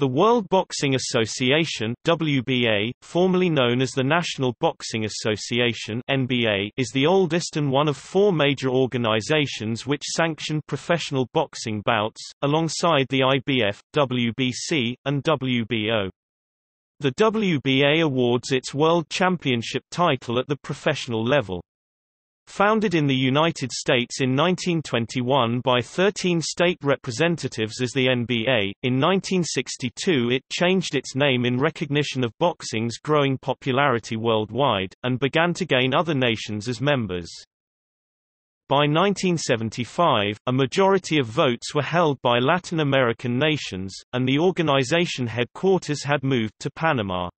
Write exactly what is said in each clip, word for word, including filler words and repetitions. The World Boxing Association (W B A), formerly known as the National Boxing Association (N B A), is the oldest and one of four major organizations which sanction professional boxing bouts, alongside the I B F, W B C, and W B O. The W B A awards its World Championship title at the professional level. Founded in the United States in nineteen twenty-one by thirteen state representatives as the N B A, in nineteen sixty-two it changed its name in recognition of boxing's growing popularity worldwide, and began to gain other nations as members. By nineteen seventy-five, a majority of votes were held by Latin American nations, and the organization headquarters had moved to Panama.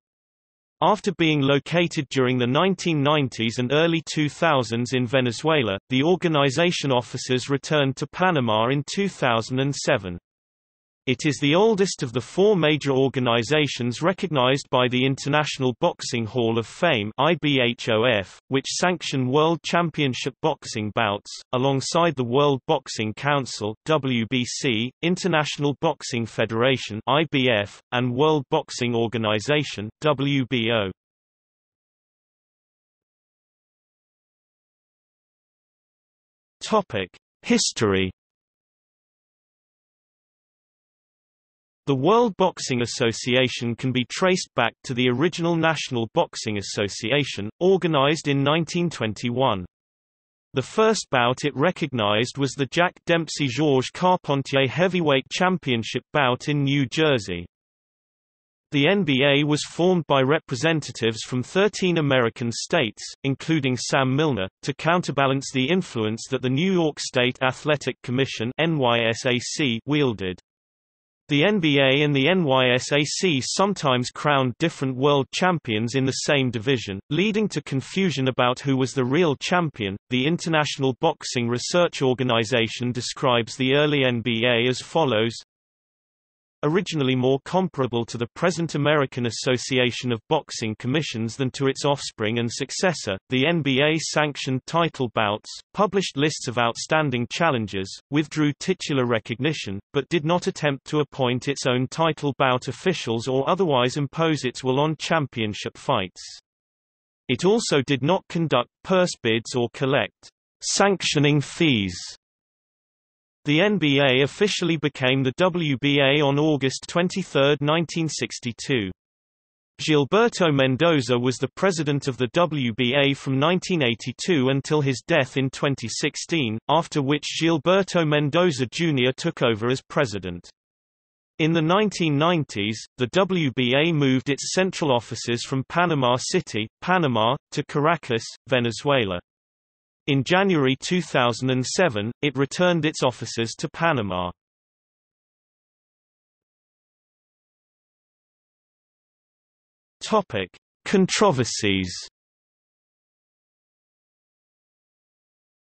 After being located during the nineteen nineties and early two thousands in Venezuela, the organization offices returned to Panama in two thousand seven. It is the oldest of the four major organizations recognized by the International Boxing Hall of Fame (I B H O F), which sanction World Championship boxing bouts, alongside the World Boxing Council (W B C), International Boxing Federation (I B F), and World Boxing Organization (W B O). Topic: History. The World Boxing Association can be traced back to the original National Boxing Association, organized in nineteen twenty-one. The first bout it recognized was the Jack Dempsey-Georges Carpentier Heavyweight Championship bout in New Jersey. The N B A was formed by representatives from thirteen American states, including Sam Milner, to counterbalance the influence that the New York State Athletic Commission (N Y S A C) wielded. The N B A and the N Y S A C sometimes crowned different world champions in the same division, leading to confusion about who was the real champion. The International Boxing Research Organization describes the early N B A as follows: originally more comparable to the present American Association of Boxing Commissions than to its offspring and successor, the N B A sanctioned title bouts, published lists of outstanding challengers, withdrew titular recognition, but did not attempt to appoint its own title bout officials or otherwise impose its will on championship fights. It also did not conduct purse bids or collect sanctioning fees. The N B A officially became the W B A on August twenty-third, nineteen sixty-two. Gilberto Mendoza was the president of the W B A from nineteen eighty-two until his death in twenty sixteen, after which Gilberto Mendoza Junior took over as president. In the nineteen nineties, the W B A moved its central offices from Panama City, Panama, to Caracas, Venezuela. In January two thousand seven, it returned its offices to Panama. Topic: Controversies.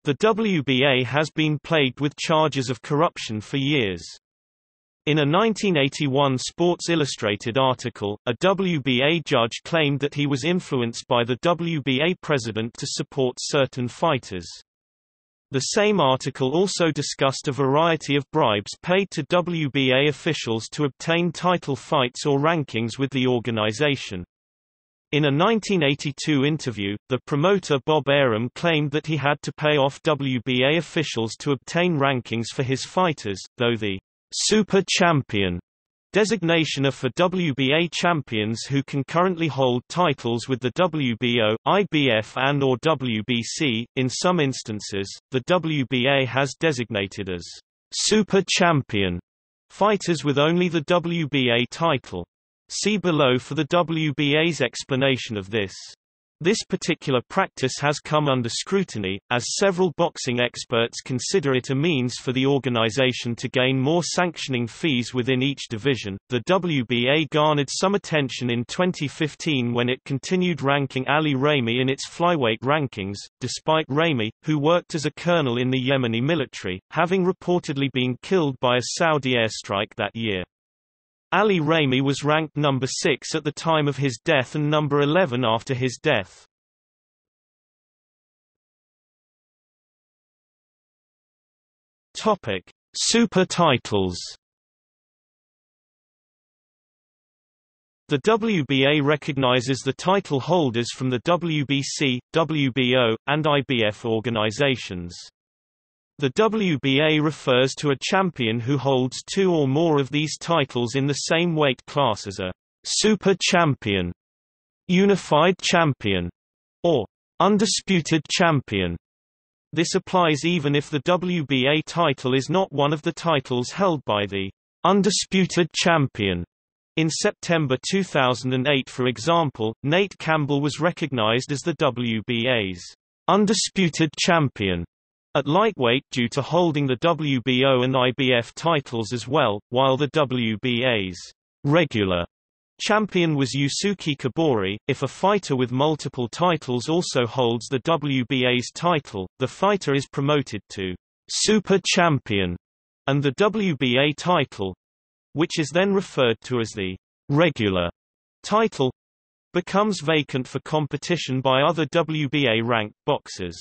The W B A has been plagued with charges of corruption for years. In a nineteen eighty-one Sports Illustrated article, a W B A judge claimed that he was influenced by the W B A president to support certain fighters. The same article also discussed a variety of bribes paid to W B A officials to obtain title fights or rankings with the organization. In a nineteen eighty-two interview, the promoter Bob Arum claimed that he had to pay off W B A officials to obtain rankings for his fighters, though the Super Champion designation are for W B A champions who can currently hold titles with the W B O, I B F and or W B C. In some instances, the W B A has designated as Super Champion fighters with only the W B A title. See below for the W B A's explanation of this. This particular practice has come under scrutiny, as several boxing experts consider it a means for the organization to gain more sanctioning fees within each division. The W B A garnered some attention in twenty fifteen when it continued ranking Ali Ramimi in its flyweight rankings, despite Ramimi, who worked as a colonel in the Yemeni military, having reportedly been killed by a Saudi airstrike that year. Ali Ramimi was ranked number six at the time of his death and number eleven after his death. Topic: Super titles. The W B A recognizes the title holders from the W B C, W B O, and I B F organizations. The W B A refers to a champion who holds two or more of these titles in the same weight class as a super champion, unified champion, or undisputed champion. This applies even if the W B A title is not one of the titles held by the undisputed champion. In September two thousand eight, for example, Nate Campbell was recognized as the W B A's undisputed champion at lightweight due to holding the W B O and I B F titles as well, while the W B A's regular champion was Yusuki Kabori. If a fighter with multiple titles also holds the W B A's title, the fighter is promoted to super champion and the W B A title, which is then referred to as the regular title, becomes vacant for competition by other W B A-ranked boxers.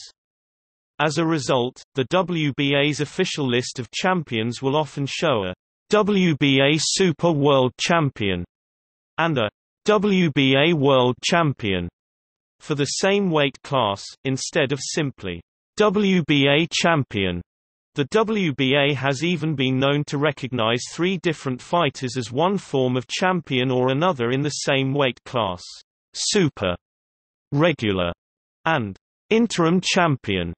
As a result, the W B A's official list of champions will often show a W B A Super World Champion and a W B A World Champion for the same weight class, instead of simply W B A Champion. The W B A has even been known to recognize three different fighters as one form of champion or another in the same weight class: super, regular, and interim champion,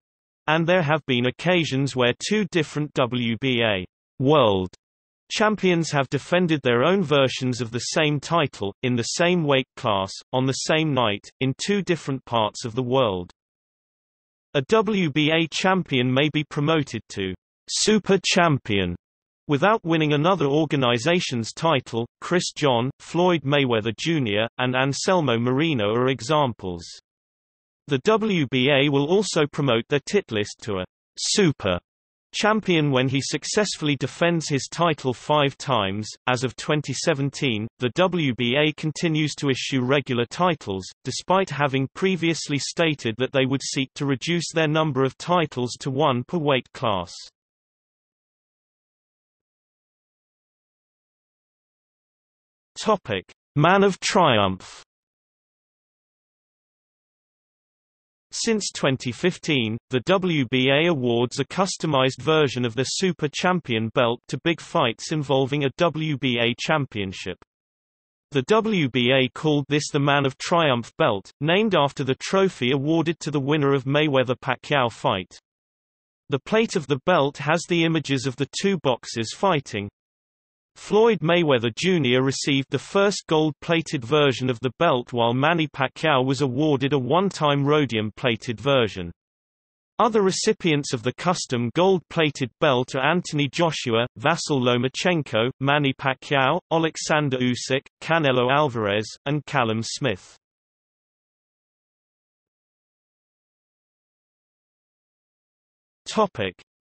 and there have been occasions where two different W B A world champions have defended their own versions of the same title, in the same weight class, on the same night, in two different parts of the world. A W B A champion may be promoted to super champion without winning another organization's title. Chris John, Floyd Mayweather Junior, and Anselmo Marino are examples. The W B A will also promote their tit list to a super champion when he successfully defends his title five times. As of twenty seventeen, the W B A continues to issue regular titles, despite having previously stated that they would seek to reduce their number of titles to one per weight class. Topic: Man of Triumph. Since twenty fifteen, the W B A awards a customized version of the Super Champion belt to big fights involving a W B A championship. The W B A called this the Man of Triumph belt, named after the trophy awarded to the winner of Mayweather-Pacquiao fight. The plate of the belt has the images of the two boxers fighting. Floyd Mayweather Junior received the first gold-plated version of the belt, while Manny Pacquiao was awarded a one-time rhodium-plated version. Other recipients of the custom gold-plated belt are Anthony Joshua, Vasyl Lomachenko, Manny Pacquiao, Oleksandr Usyk, Canelo Alvarez, and Callum Smith.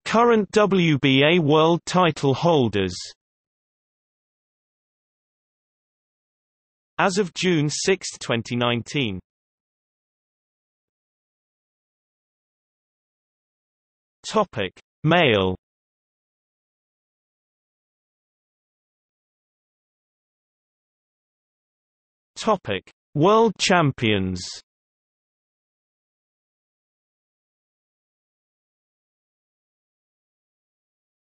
Current W B A world title holders. As of June sixth, twenty nineteen. Topic: Male. Topic: World Champions.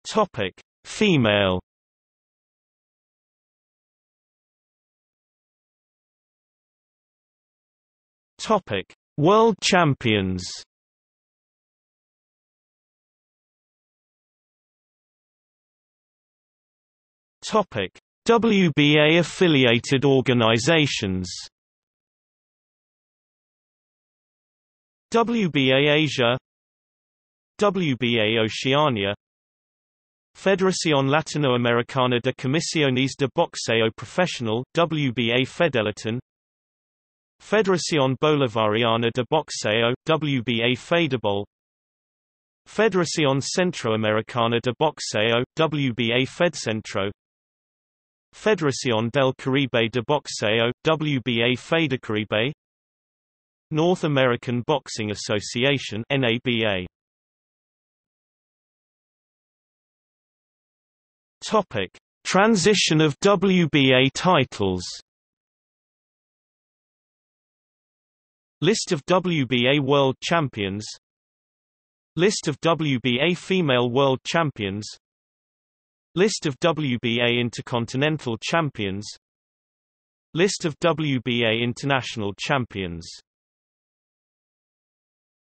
Topic: Female. Topic: World Champions. Topic: W B A affiliated organizations. W B A Asia, W B A Oceania, Federación Latinoamericana de Comisiones de Boxeo Profesional, W B A Fedelatin, Federación Bolivariana de Boxeo, W B A Fedebol, Federación Centroamericana de Boxeo, W B A Fedcentro, Federación del Caribe de Boxeo, W B A Fedecaribe, North American Boxing Association, N A B A. Topic: Transition of W B A titles. List of W B A World Champions. List of W B A Female World Champions. List of W B A Intercontinental Champions. List of W B A International Champions.